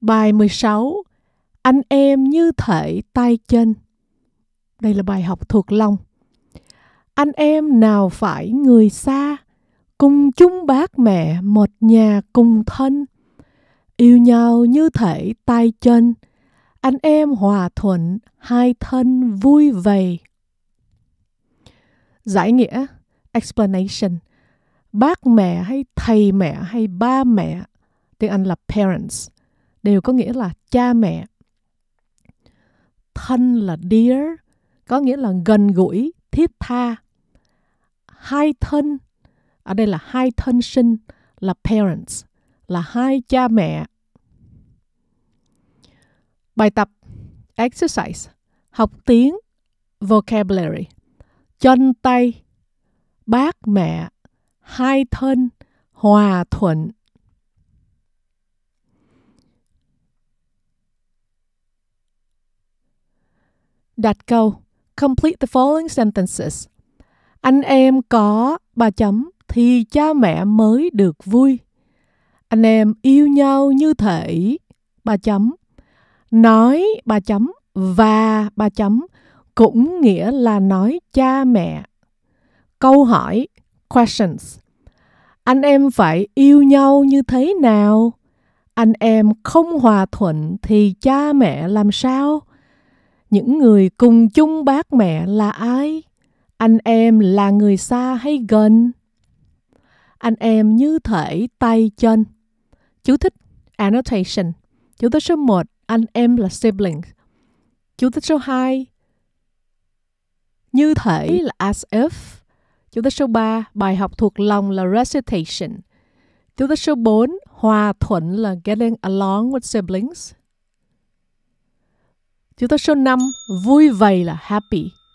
Bài 16. Anh em như thể tay chân. Đây là bài học thuộc lòng. Anh em nào phải người xa, cùng chung bác mẹ một nhà cùng thân. Yêu nhau như thể tay chân, anh em hòa thuận hai thân vui vầy. Giải nghĩa, explanation. Bác mẹ hay thầy mẹ hay ba mẹ, tiếng Anh là parents, đều có nghĩa là cha mẹ. Thân là dear, có nghĩa là gần gũi, thiết tha. Hai thân, ở đây là hai thân sinh, là parents, là hai cha mẹ. Bài tập, exercise, học tiếng, vocabulary. Chân tay, bác mẹ, hai thân, hòa thuận. Đặt câu, complete the following sentences. Anh em có ... thì cha mẹ mới được vui. Anh em yêu nhau như thể ... nói ... và ... cũng nghĩa là nói cha mẹ. Câu hỏi, questions. Anh em phải yêu nhau như thế nào? Anh em không hòa thuận thì cha mẹ làm sao? Những người cùng chung bác mẹ là ai? Anh em là người xa hay gần? Anh em như thể tay chân. Chú thích, annotation. Chú thích số 1, anh em là siblings. Chú thích số 2, như thể là as if. Chú thích số 3, bài học thuộc lòng là recitation. Chú thích số 4, hòa thuận là getting along with siblings. Chú thích số 5, vui vầy là happy.